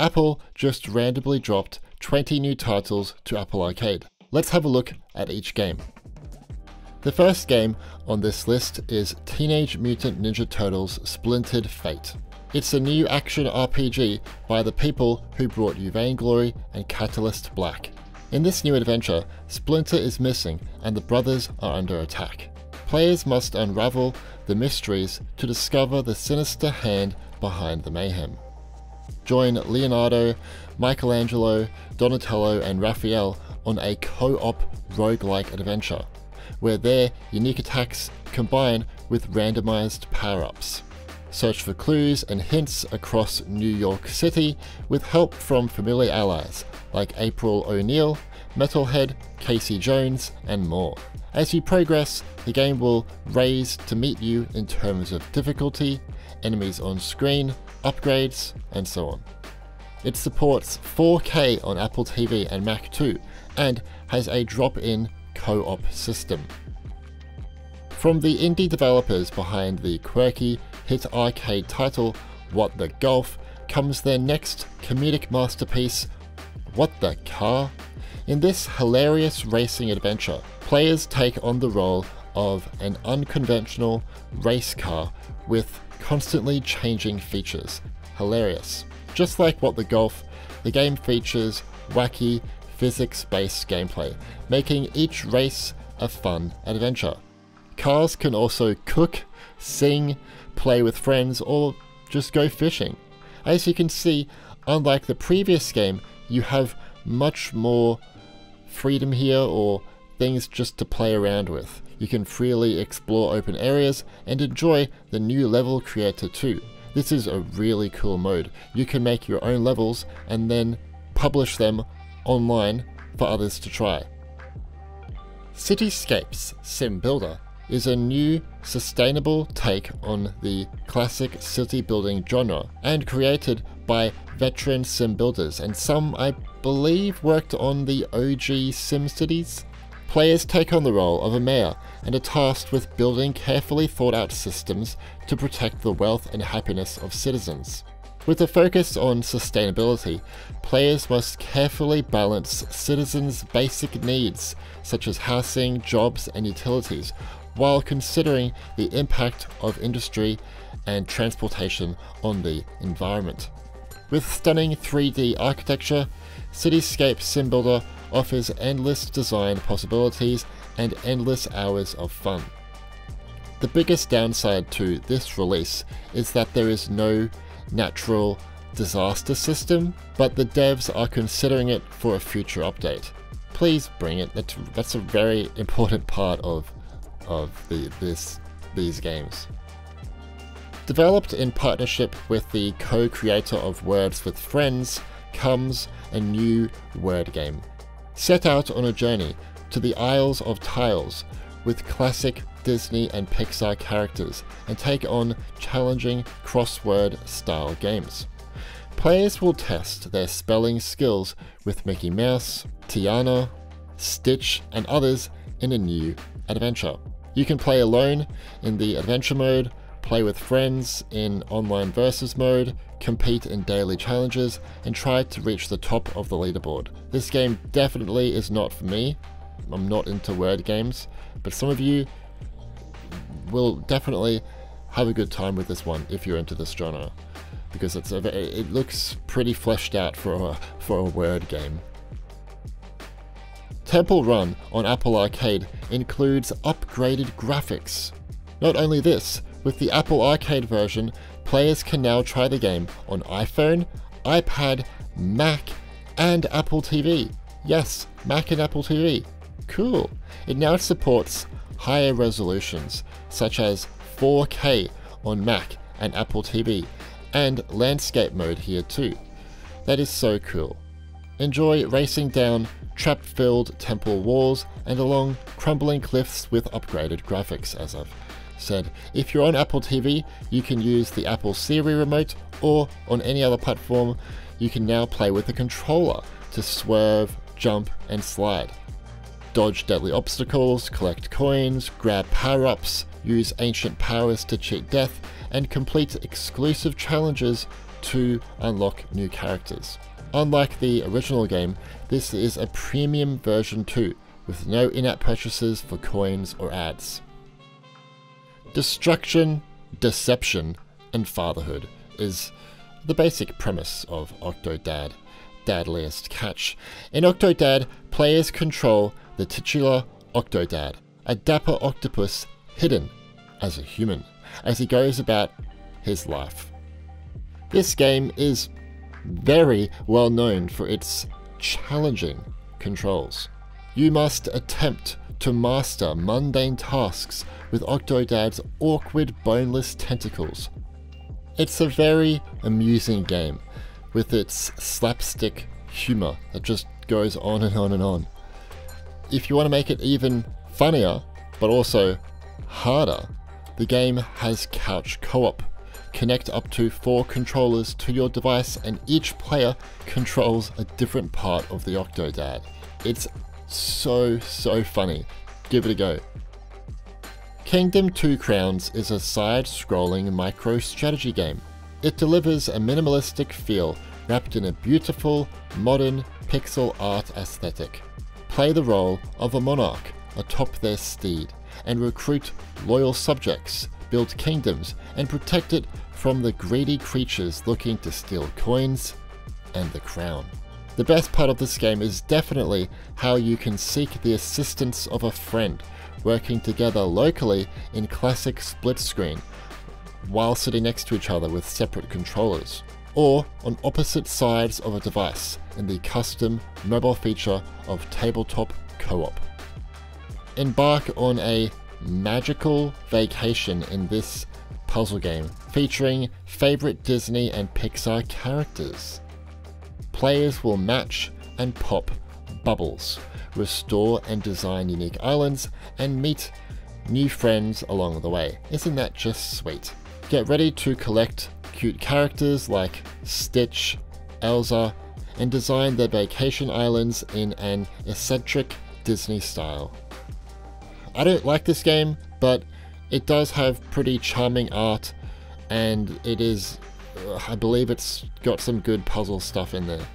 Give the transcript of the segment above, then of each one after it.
Apple just randomly dropped 20 new titles to Apple Arcade. Let's have a look at each game. The first game on this list is Teenage Mutant Ninja Turtles: Splintered Fate. It's a new action RPG by the people who brought you Vainglory and Catalyst Black. In this new adventure, Splinter is missing and the brothers are under attack. Players must unravel the mysteries to discover the sinister hand behind the mayhem. Join Leonardo, Michelangelo, Donatello and Raphael on a co-op roguelike adventure, where their unique attacks combine with randomized power-ups. Search for clues and hints across New York City with help from familiar allies like April O'Neil, Metalhead, Casey Jones, and more. As you progress, the game will raise to meet you in terms of difficulty, enemies on screen, upgrades, and so on. It supports 4K on Apple TV and Mac too, and has a drop-in co-op system. From the indie developers behind the quirky hit arcade title What the Golf comes their next comedic masterpiece, What the Car? In this hilarious racing adventure, players take on the role of an unconventional race car with constantly changing features. Hilarious. Just like What the Golf, the game features wacky, physics-based gameplay, making each race a fun adventure. Cars can also cook, sing, play with friends, or just go fishing. As you can see, unlike the previous game, you have much more freedom here, or things just to play around with. You can freely explore open areas and enjoy the new level creator too. This is a really cool mode. You can make your own levels and then publish them online for others to try. Cityscapes Sim Builder is a new, sustainable take on the classic city building genre and created by veteran sim builders, and some, I believe, worked on the OG SimCities. Players take on the role of a mayor and are tasked with building carefully thought-out systems to protect the wealth and happiness of citizens. With a focus on sustainability, players must carefully balance citizens' basic needs, such as housing, jobs, and utilities, while considering the impact of industry and transportation on the environment. With stunning 3D architecture, Cityscape Sim Builder offers endless design possibilities and endless hours of fun. The biggest downside to this release is that there is no natural disaster system, but the devs are considering it for a future update. Please bring it. That's a very important part of these games. Developed in partnership with the co-creator of Words with Friends comes a new word game. Set out on a journey to the Isles of Tales with classic Disney and Pixar characters and take on challenging crossword-style games. Players will test their spelling skills with Mickey Mouse, Tiana, Stitch, and others in a new adventure. You can play alone in the adventure mode, play with friends in online versus mode, compete in daily challenges, and try to reach the top of the leaderboard. This game definitely is not for me. I'm not into word games, but some of you will definitely have a good time with this one if you're into this genre, because it looks pretty fleshed out for a word game. Temple Run on Apple Arcade includes upgraded graphics. Not only this, with the Apple Arcade version, players can now try the game on iPhone, iPad, Mac, and Apple TV. Yes, Mac and Apple TV. Cool. It now supports higher resolutions, such as 4K on Mac and Apple TV, and landscape mode here too. That is so cool. Enjoy racing down trap-filled temple walls and along crumbling cliffs with upgraded graphics, as I've said. If you're on Apple TV, you can use the Apple Siri remote, or on any other platform, you can now play with a controller to swerve, jump, and slide. Dodge deadly obstacles, collect coins, grab power-ups, use ancient powers to cheat death, and complete exclusive challenges to unlock new characters. Unlike the original game, this is a premium version too, with no in-app purchases for coins or ads. Destruction, deception, and fatherhood is the basic premise of Octodad: Dadliest Catch. In Octodad, players control the titular Octodad, a dapper octopus hidden as a human, as he goes about his life. This game is very well known for its challenging controls. You must attempt to master mundane tasks with Octodad's awkward boneless tentacles. It's a very amusing game, with its slapstick humor that just goes on and on and on. If you want to make it even funnier, but also harder, the game has couch co-op. Connect up to 4 controllers to your device and each player controls a different part of the Octodad. It's so funny. Give it a go. Kingdom Two Crowns is a side-scrolling micro-strategy game. It delivers a minimalistic feel wrapped in a beautiful, modern pixel art aesthetic. Play the role of a monarch atop their steed and recruit loyal subjects, build kingdoms, and protect it from the greedy creatures looking to steal coins and the crown. The best part of this game is definitely how you can seek the assistance of a friend, working together locally in classic split screen, while sitting next to each other with separate controllers, or on opposite sides of a device in the custom mobile feature of tabletop co-op. Embark on a magical vacation in this puzzle game featuring favorite Disney and Pixar characters. Players will match and pop bubbles, restore and design unique islands, and meet new friends along the way. Isn't that just sweet? Get ready to collect cute characters like Stitch, Elsa, and design their vacation islands in an eccentric Disney style. I don't like this game, but it does have pretty charming art, and it is, I believe it's got some good puzzle stuff in there.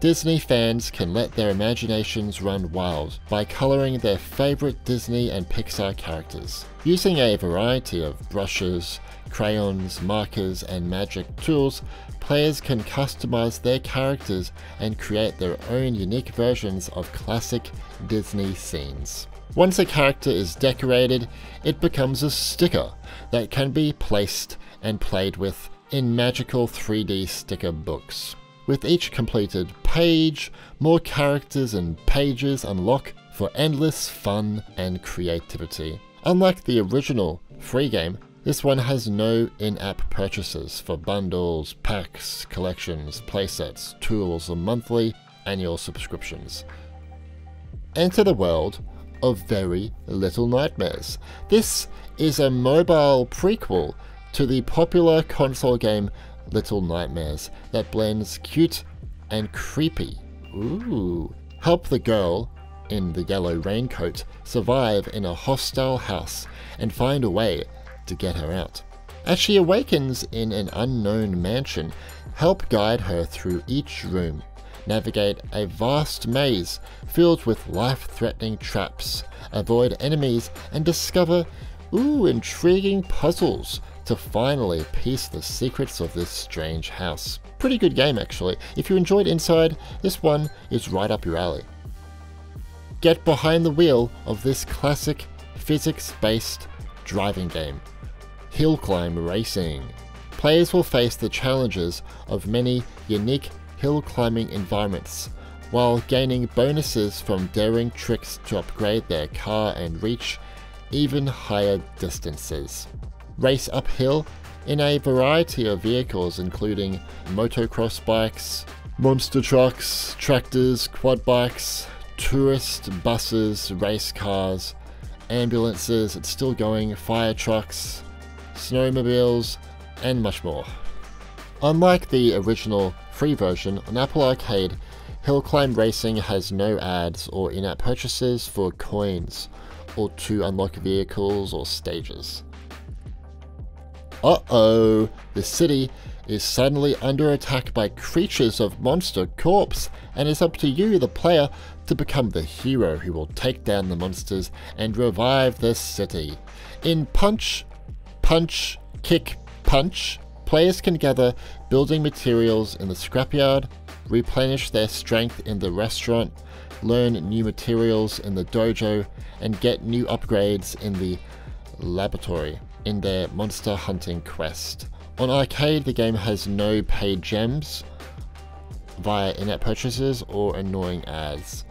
Disney fans can let their imaginations run wild by coloring their favorite Disney and Pixar characters. Using a variety of brushes, crayons, markers, and magic tools, players can customize their characters and create their own unique versions of classic Disney scenes. Once a character is decorated, it becomes a sticker that can be placed and played with in magical 3D sticker books. With each completed page, more characters and pages unlock for endless fun and creativity. Unlike the original free game, this one has no in-app purchases for bundles, packs, collections, playsets, tools, or monthly annual subscriptions. Enter the world of Very Little Nightmares. This is a mobile prequel to the popular console game Little Nightmares that blends cute and creepy. Ooh. Help the girl in the yellow raincoat survive in a hostile house and find a way to get her out. As she awakens in an unknown mansion, help guide her through each room. Navigate a vast maze filled with life-threatening traps, avoid enemies, and discover intriguing puzzles to finally piece the secrets of this strange house. Pretty good game, actually. If you enjoyed Inside, this one is right up your alley. Get behind the wheel of this classic physics-based driving game, Hill Climb Racing. Players will face the challenges of many unique hill climbing environments, while gaining bonuses from daring tricks to upgrade their car and reach even higher distances. Race uphill in a variety of vehicles including motocross bikes, monster trucks, tractors, quad bikes, tourist buses, race cars, ambulances, it's still going, fire trucks, snowmobiles, and much more. Unlike the original free version, on Apple Arcade, Hill Climb Racing has no ads or in-app purchases for coins or to unlock vehicles or stages. Uh-oh, the city is suddenly under attack by creatures of Monster Corps, and it's up to you, the player, to become the hero who will take down the monsters and revive the city. In Punch, Punch, Kick, Punch, players can gather building materials in the scrapyard, replenish their strength in the restaurant, learn new materials in the dojo, and get new upgrades in the laboratory in their monster hunting quest. On arcade, the game has no paid gems via in-app purchases or annoying ads.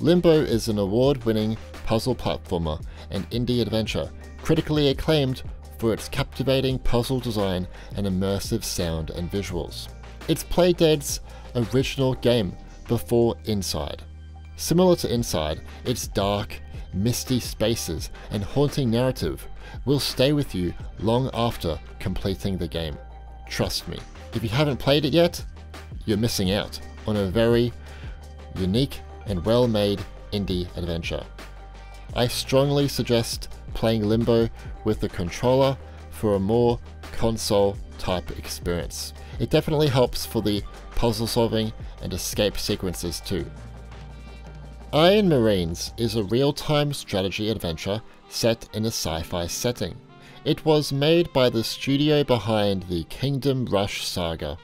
Limbo is an award-winning puzzle platformer and indie adventure, critically acclaimed for its captivating puzzle design and immersive sound and visuals. It's Playdead's original game before Inside. Similar to Inside, its dark, misty spaces and haunting narrative will stay with you long after completing the game. Trust me, if you haven't played it yet, you're missing out on a very unique and well-made indie adventure. I strongly suggest playing Limbo with the controller for a more console-type experience. It definitely helps for the puzzle solving and escape sequences too. Iron Marines is a real-time strategy adventure set in a sci-fi setting. It was made by the studio behind the Kingdom Rush saga.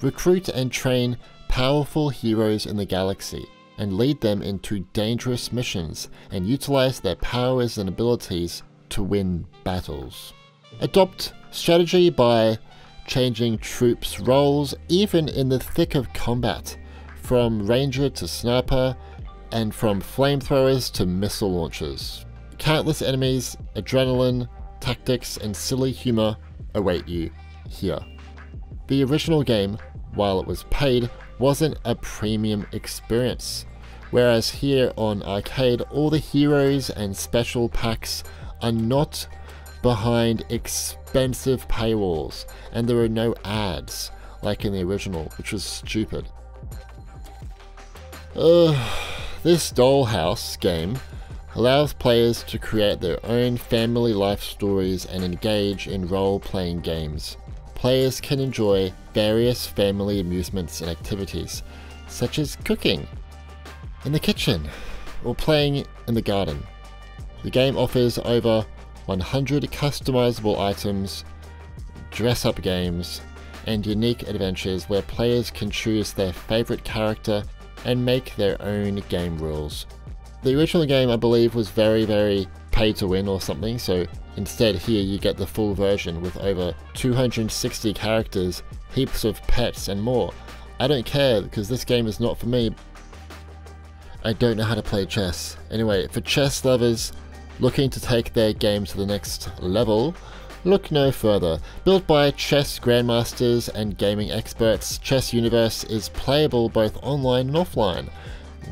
Recruit and train powerful heroes in the galaxy and lead them into dangerous missions and utilize their powers and abilities to win battles. Adopt strategy by changing troops' roles even in the thick of combat, from ranger to sniper, and from flamethrowers to missile launchers. Countless enemies, adrenaline, tactics, and silly humor await you here. The original game, while it was paid, wasn't a premium experience, whereas here on arcade, all the heroes and special packs are not behind expensive paywalls, and there are no ads, like in the original, which was stupid. This dollhouse game allows players to create their own family life stories and engage in role-playing games. Players can enjoy various family amusements and activities, such as cooking in the kitchen or playing in the garden. The game offers over 100 customizable items, dress-up games, and unique adventures where players can choose their favorite character and make their own game rules. The original game, I believe, was very pay to win or something, so instead here you get the full version with over 260 characters, heaps of pets and more. I don't care, because this game is not for me. I don't know how to play chess. Anyway, for chess lovers looking to take their game to the next level, look no further. Built by chess grandmasters and gaming experts, Chess Universe is playable both online and offline,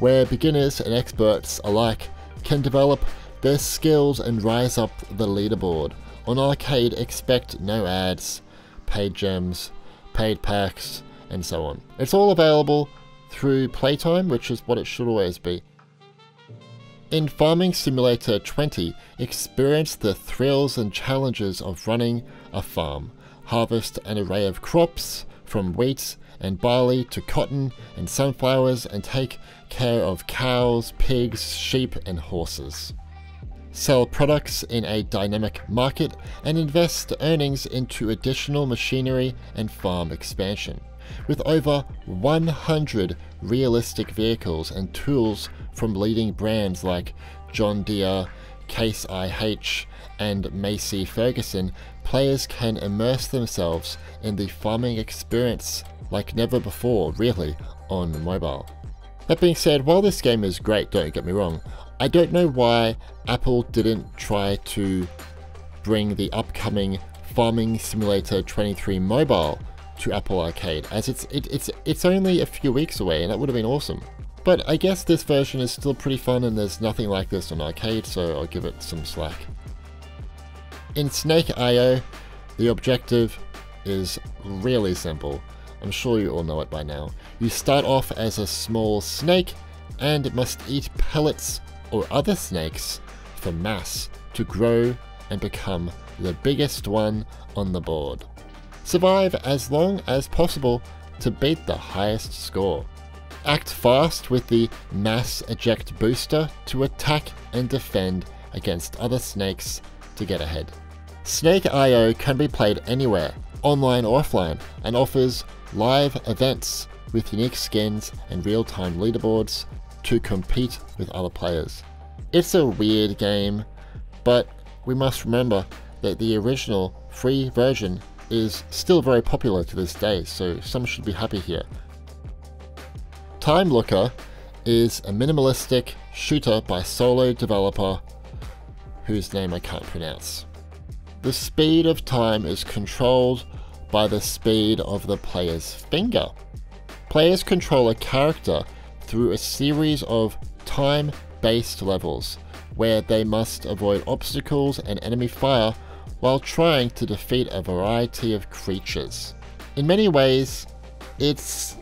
where beginners and experts alike can develop their skills and rise up the leaderboard. On arcade, expect no ads, paid gems, paid packs, and so on. It's all available through playtime, which is what it should always be. In Farming Simulator 20, experience the thrills and challenges of running a farm. Harvest an array of crops, from wheat and barley to cotton and sunflowers, and take care of cows, pigs, sheep, and horses. Sell products in a dynamic market and invest earnings into additional machinery and farm expansion. With over 100 realistic vehicles and tools from leading brands like John Deere, Case IH, and Massey Ferguson, players can immerse themselves in the farming experience like never before, really, on mobile. That being said, while this game is great, don't get me wrong, I don't know why Apple didn't try to bring the upcoming Farming Simulator 23 mobile to Apple Arcade, as it's only a few weeks away and that would have been awesome. But I guess this version is still pretty fun and there's nothing like this on arcade, so I'll give it some slack. In Snake.io, the objective is really simple. I'm sure you all know it by now. You start off as a small snake and it must eat pellets or other snakes for mass to grow and become the biggest one on the board. Survive as long as possible to beat the highest score. Act fast with the mass eject booster to attack and defend against other snakes to get ahead. Snake.io can be played anywhere, online or offline, and offers live events with unique skins and real-time leaderboards to compete with other players. It's a weird game, but we must remember that the original free version is still very popular to this day, so some should be happy here. Time Looker is a minimalistic shooter by solo developer whose name I can't pronounce. The speed of time is controlled by the speed of the player's finger. Players control a character through a series of time-based levels where they must avoid obstacles and enemy fire while trying to defeat a variety of creatures. In many ways, it's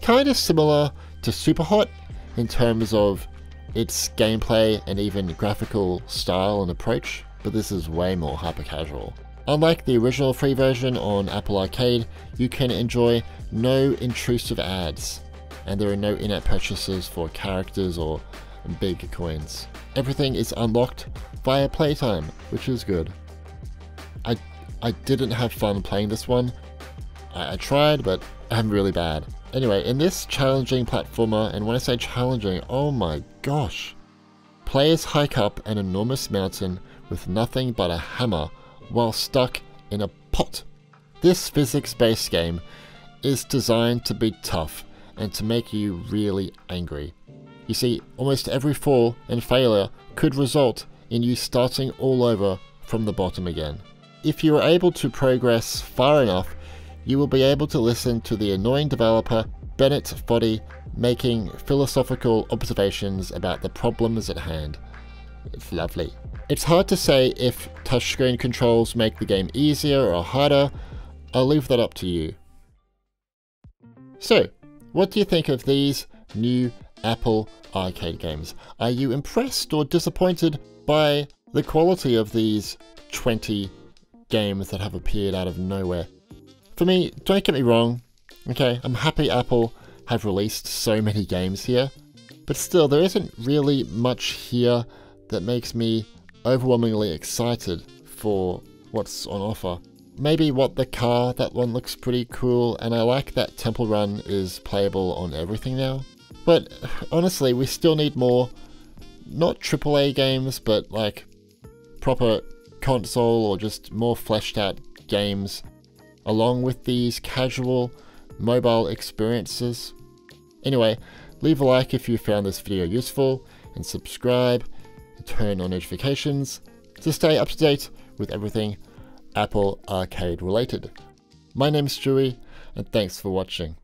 kind of similar to Superhot in terms of its gameplay and even graphical style and approach, but this is way more hyper-casual. Unlike the original free version on Apple Arcade, you can enjoy no intrusive ads, and there are no in-app purchases for characters or big coins. Everything is unlocked via playtime, which is good. I didn't have fun playing this one. I tried, but I'm really bad. Anyway, in this challenging platformer, and when I say challenging, oh my gosh, players hike up an enormous mountain with nothing but a hammer while stuck in a pot. This physics-based game is designed to be tough and to make you really angry. You see, almost every fall and failure could result in you starting all over from the bottom again. If you are able to progress far enough, you will be able to listen to the annoying developer Bennett Foddy making philosophical observations about the problems at hand. It's lovely. It's hard to say if touchscreen controls make the game easier or harder. I'll leave that up to you. So, what do you think of these new Apple Arcade games? Are you impressed or disappointed by the quality of these 20 games that have appeared out of nowhere? For me, don't get me wrong, okay, I'm happy Apple have released so many games here, but still there isn't really much here that makes me overwhelmingly excited for what's on offer. Maybe What the Car, that one looks pretty cool, and I like that Temple Run is playable on everything now. But honestly, we still need more, not AAA games, but like proper console or just more fleshed out games, along with these casual mobile experiences. Anyway, leave a like if you found this video useful, and subscribe, turn on notifications to stay up to date with everything Apple Arcade related. My name's Stewie, and thanks for watching.